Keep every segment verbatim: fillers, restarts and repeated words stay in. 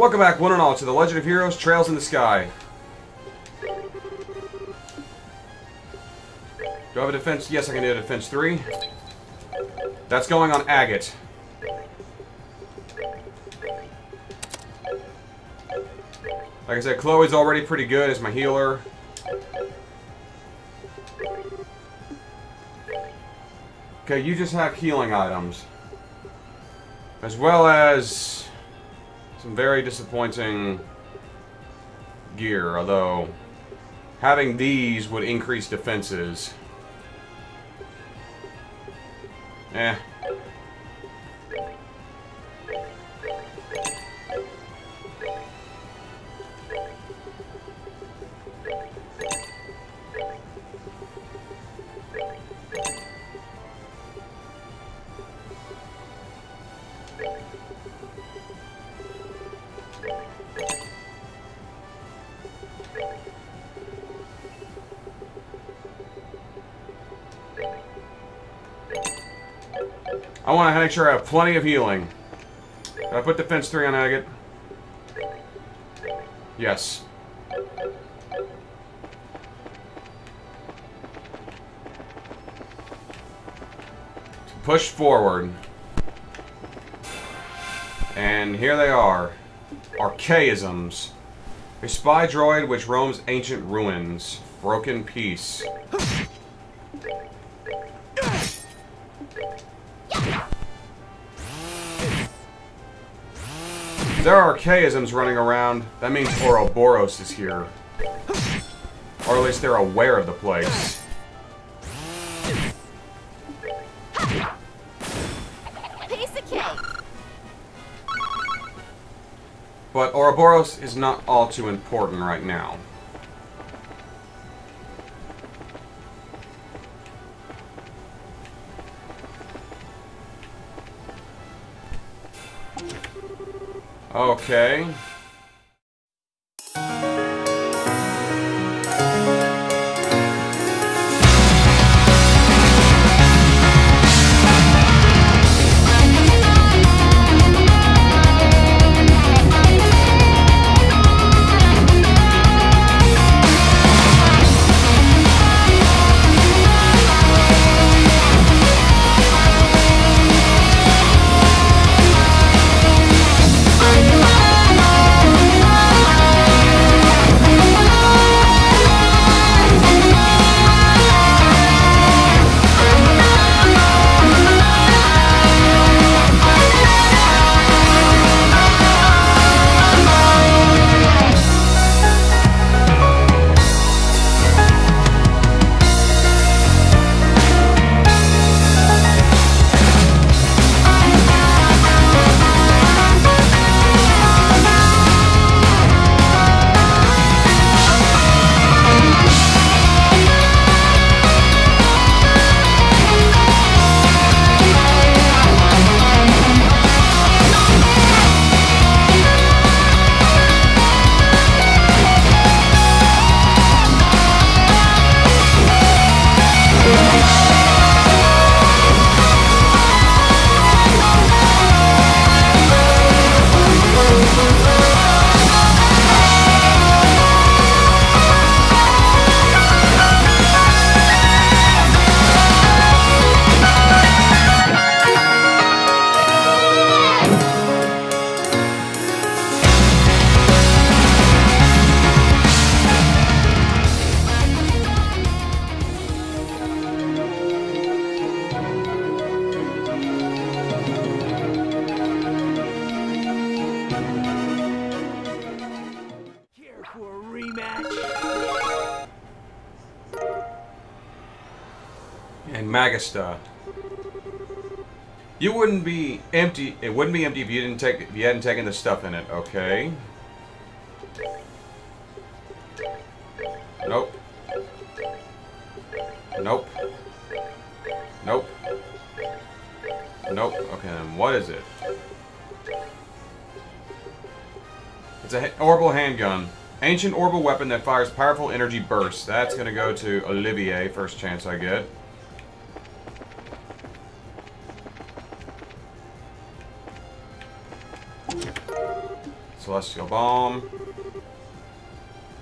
Welcome back, one and all, to The Legend of Heroes, Trails in the Sky. Do I have a defense? Yes, I can do a defense three. That's going on Agate. Like I said, Chloe's already pretty good as my healer. Okay, you just have healing items. As well as some very disappointing gear, although having these would increase defenses. Eh. I want to make sure I have plenty of healing. Did I put defense three on Agate? Yes. Push forward. And here they are. Archaisms. A spy droid which roams ancient ruins. Broken peace. There are archaisms running around. That means Ouroboros is here. Or at least they're aware of the place. Piece of cake. But Ouroboros is not all too important right now. Okay. And Magista. You wouldn't be empty. It wouldn't be empty if you didn't take. If you hadn't taken the stuff in it. Okay. Nope. Nope. Nope. Nope. Okay. Then what is it? It's a orbal handgun. Ancient orbal weapon that fires powerful energy bursts. That's gonna go to Olivier, first chance I get. Celestial Bomb.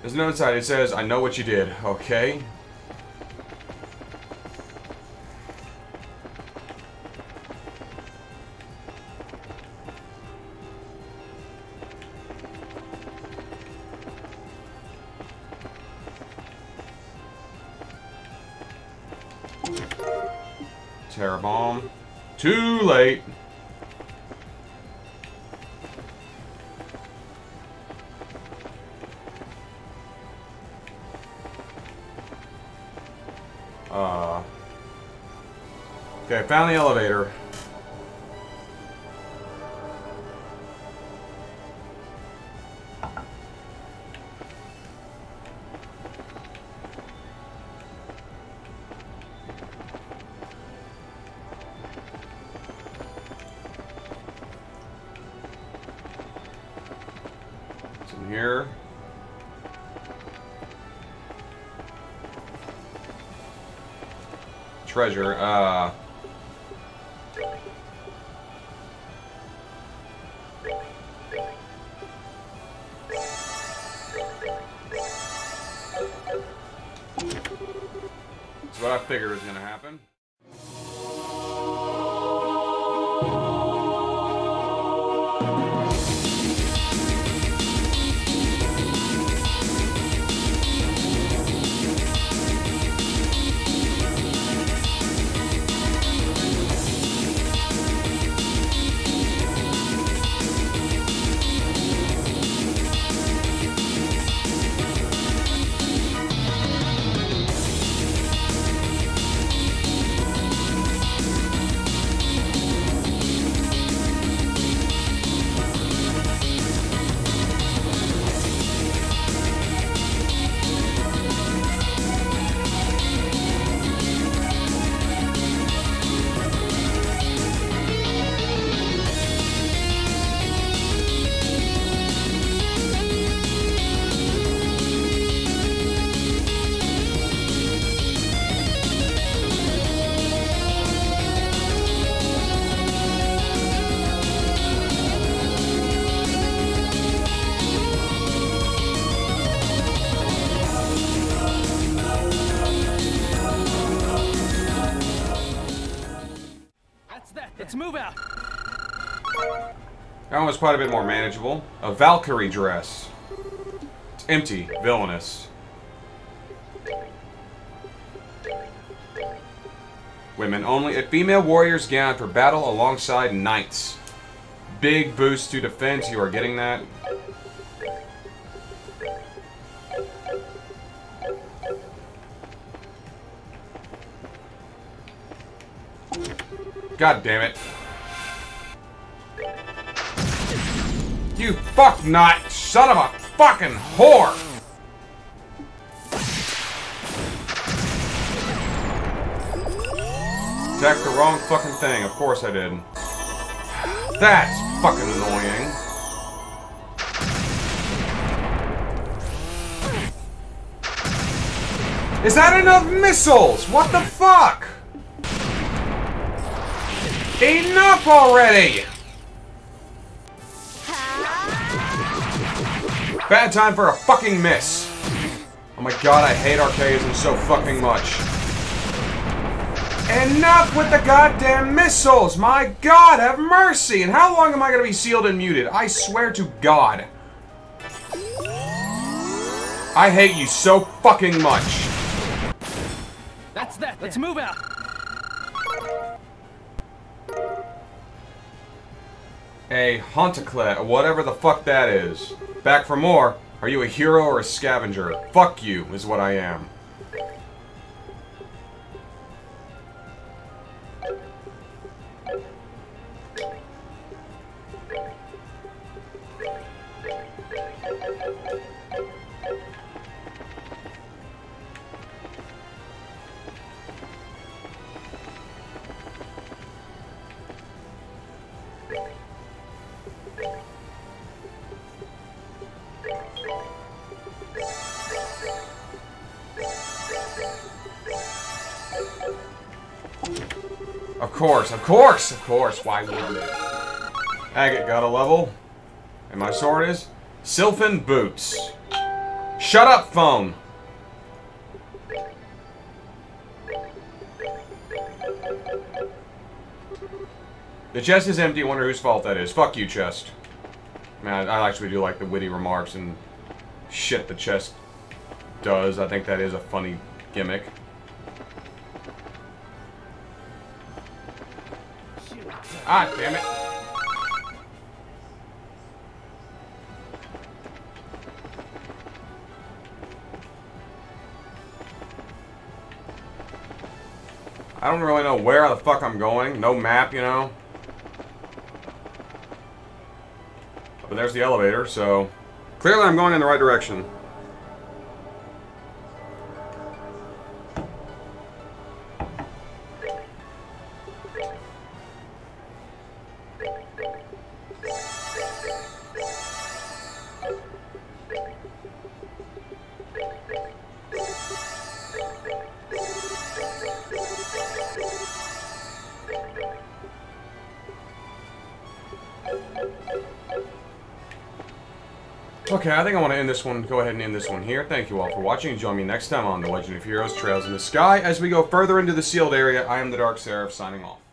There's a note inside. It says, I know what you did. Okay. Terror Bomb. Too late. Uh, okay, found the elevator. Treasure, uh... That's what I figured was gonna happen. That one was quite a bit more manageable. A Valkyrie dress. It's empty. Villainous. Women only. A female warrior's gown for battle alongside knights. Big boost to defense. You are getting that. God damn it. You fuck not, son of a fucking whore! Attacked the wrong fucking thing, of course I did. That's fucking annoying. Is that enough missiles? What the fuck? Enough already! Bad time for a fucking miss. Oh my god, I hate Archaism so fucking much. Enough with the goddamn missiles! My god, have mercy! And how long am I gonna be sealed and muted? I swear to god. I hate you so fucking much. That's that. Let's move out. A hauntaclet, whatever the fuck that is. Back for more. Are you a hero or a scavenger? Fuck you, is what I am. Of course, of course, of course. Why wouldn't it? Agate got a level. And my sword is Sylphin Boots. Shut up, phone! The chest is empty. I wonder whose fault that is. Fuck you, chest. Man, I, I actually do like the witty remarks and shit the chest does. I think that is a funny gimmick. Ah, damn it. I don't really know where the fuck I'm going. No map, you know. But there's the elevator, so clearly I'm going in the right direction. Okay, I think I want to end this one. Go ahead and end this one here. Thank you all for watching, and join me next time on The Legend of Heroes, Trails in the Sky, as we go further into the sealed area. I am the Dark Seraph, signing off.